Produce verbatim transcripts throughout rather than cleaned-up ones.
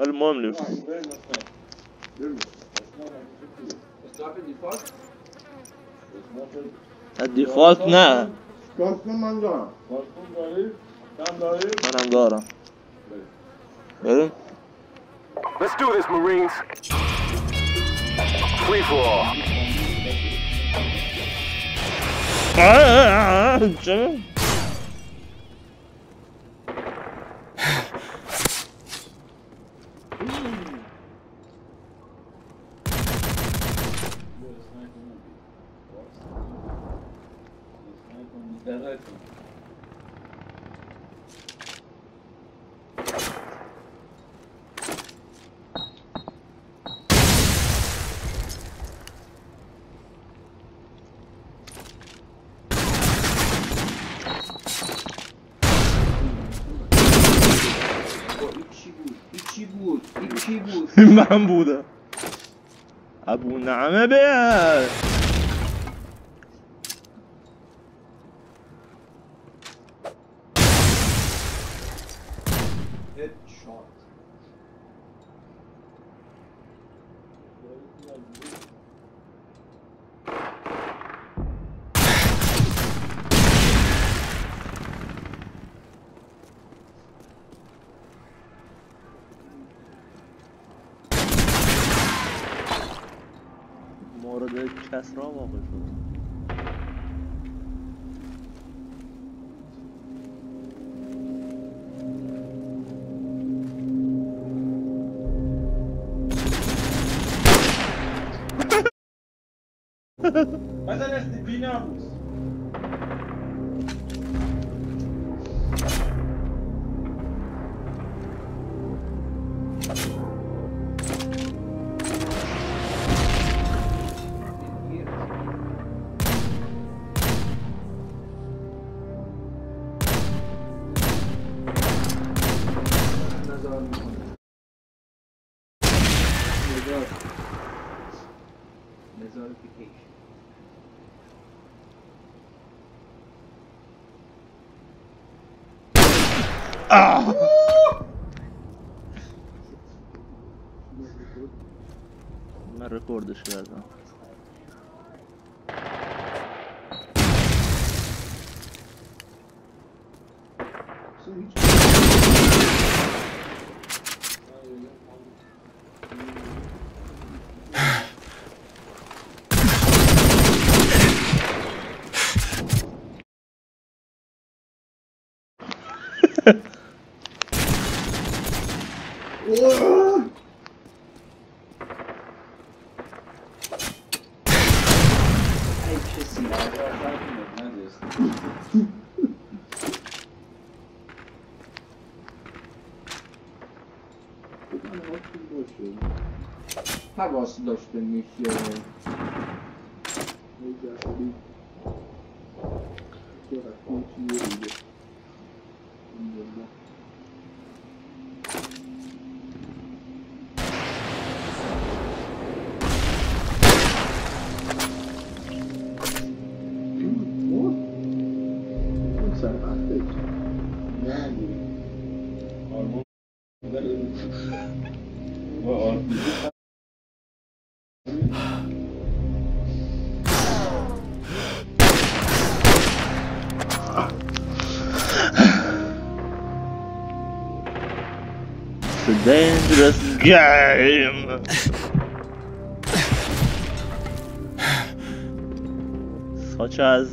المهم لف الديفولت نعم منجارة منجارة. Let's do this, Marines. Free for all. محمودة أبو نعمة بيها کس را واقع شد مثلا است بیناموس من رکوردش کردم حواس داشته میشه dangerous game. Such as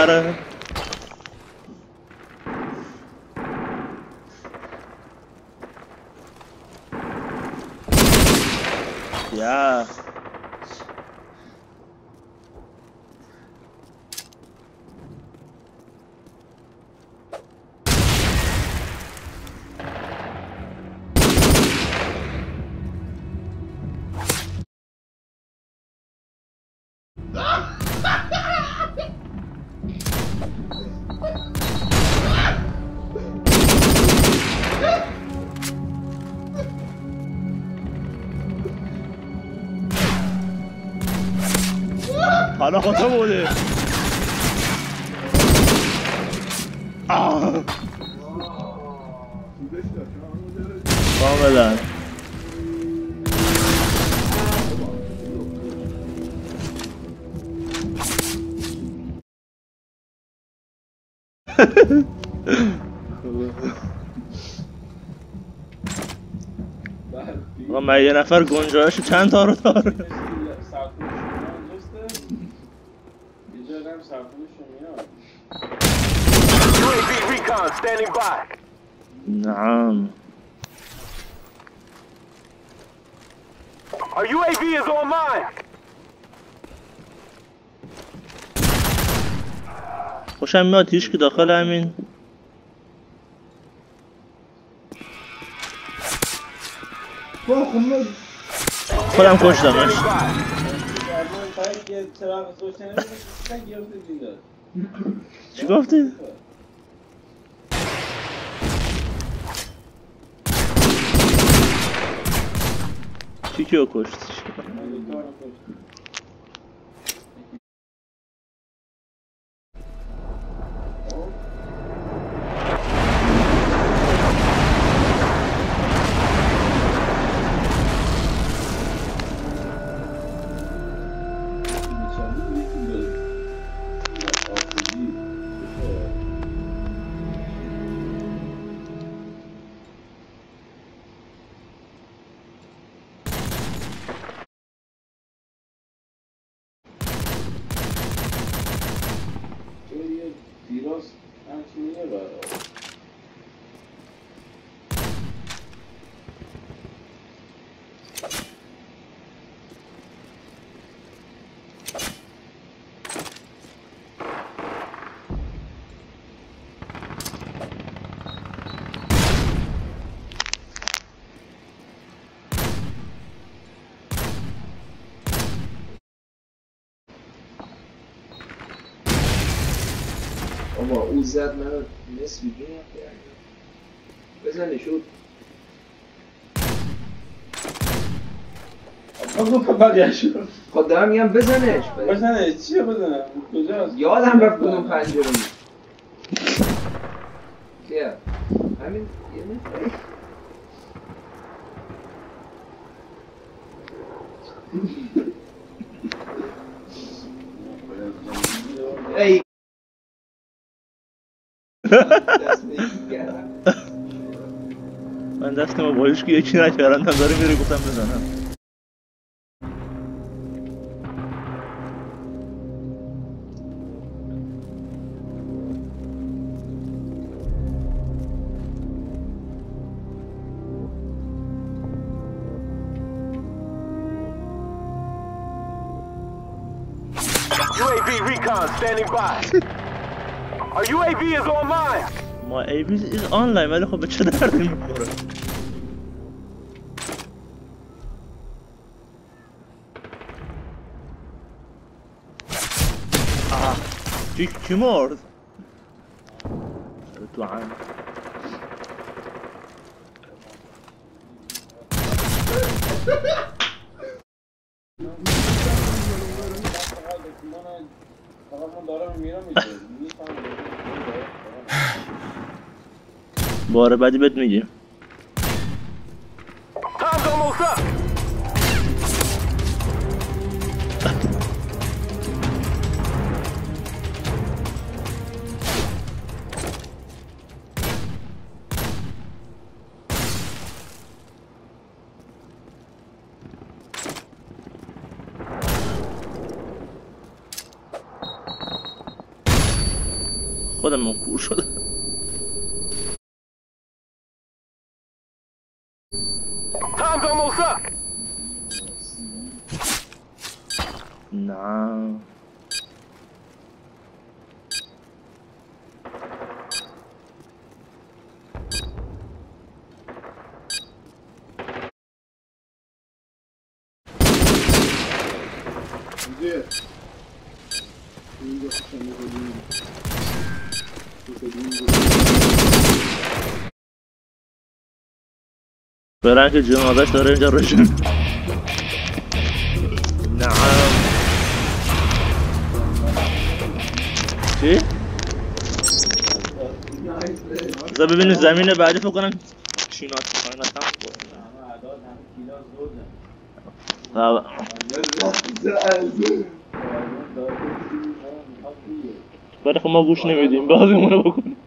بالاخره یا 안 하고 타보네. 아. 마음에 난. ما یه نفر گنجایشو چند تا رو داره. نعم. Our U A V is online. خوشم میاد هیچ که داخل همین خودم کشتمش. چی گفتی؟ چی کیو کشتی؟ بابا او زد منو نصف جون بزنش او بابا بقیش خود دارم میگم بزنش بزنش چیه بزنم؟ کجاست؟ یادم رفت کنم پنجره کیا؟ همین یه نفر من دستم با هیچ کی یکی نکردم داره میره گفتم بزنم U A V recon standing by. Our U A V is online. My U A V is online. ولی خب به چه دردی میخوره؟ آه چی کی مرد؟ تو عام. باره بعدی بهت میگیم خودم من کور شدم No. Где? Где? Баранка джина, да что рейнджер рычит? نعم چی؟ بذار ببینیم زمین بعدی فکر کنم شینات می‌کنن مثلا بابا برای خب ما گوش نمیدیم بازیمون رو بکنیم